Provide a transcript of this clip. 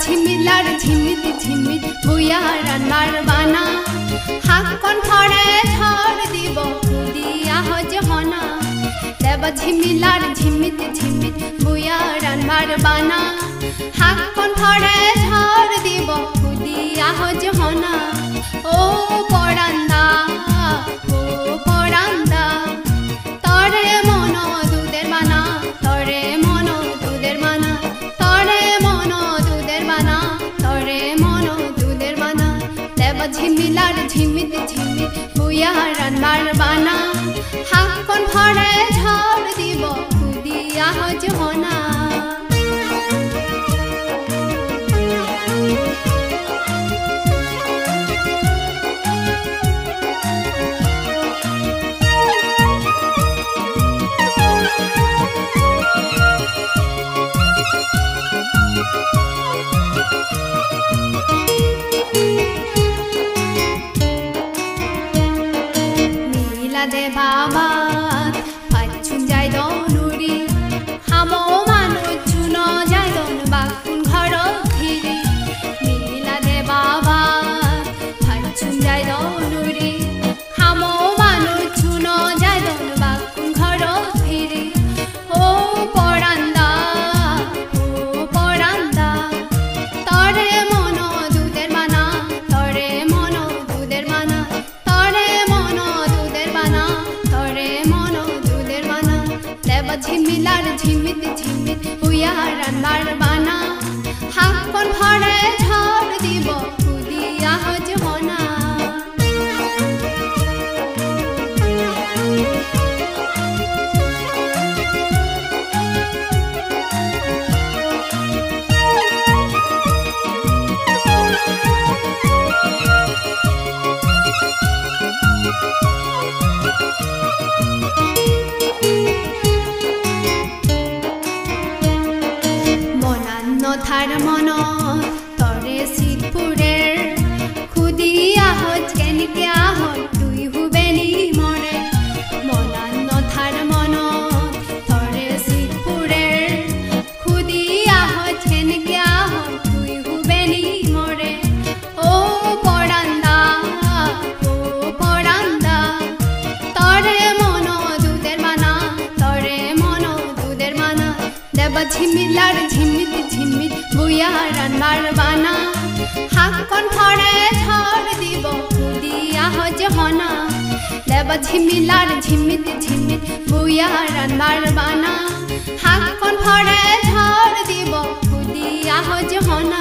झिमिलार झिमित झिमित भुया रानार बाना हाकन थरे झर दिब खुदिया हज हना देबा झिमिलार झिमित झिमित भुया रानार बाना हाकन थरे झर दिब खुदिया हज हना ओ परांदा तरे मन दूधेर माना तरे मन दूधेर माना तरे मन दूधेर माना तरे मन दूधेर माना देबा झिमिलार झिमित झिमित भुया रानार बाना हाकन भरे झर दिब खुदिया हज हना देबा बात पाछुन जाय दनुरी हामो मानु चुन जाय दन बाकुन घर फिरी मिला देबा बात पाछुन जाय दनुरी हामो मानु चुन जाय दन बाकुन घर फिरी ओ परांदा तरे मन दूधेर माना तरे मन दूधेर माना तरे मन देबा झिमिलार झिमित झिमित भुया रानार बाना हाकन भरे झर दिब खुदिया हज हना थार मन तरे सिद्धपुरे खुदिया हज केनिके आहल तुई हुबेनी मरे मनान थार मन तरे सिद्धपुरे खुदिया हज केनिके आहल तुई हुबेनी मरे ओ परांदा तरे मन दूधेर माना तरे मन दूधेर माना देबा झिमिलार झिमित झिमित भुया रानार बाना हाकन थरे झर दिब खुदिया हज हना देबा झिमिलार झिमित झिमित भुया रानार बाना हाकन थरे झर दिब खुदिया हज हना।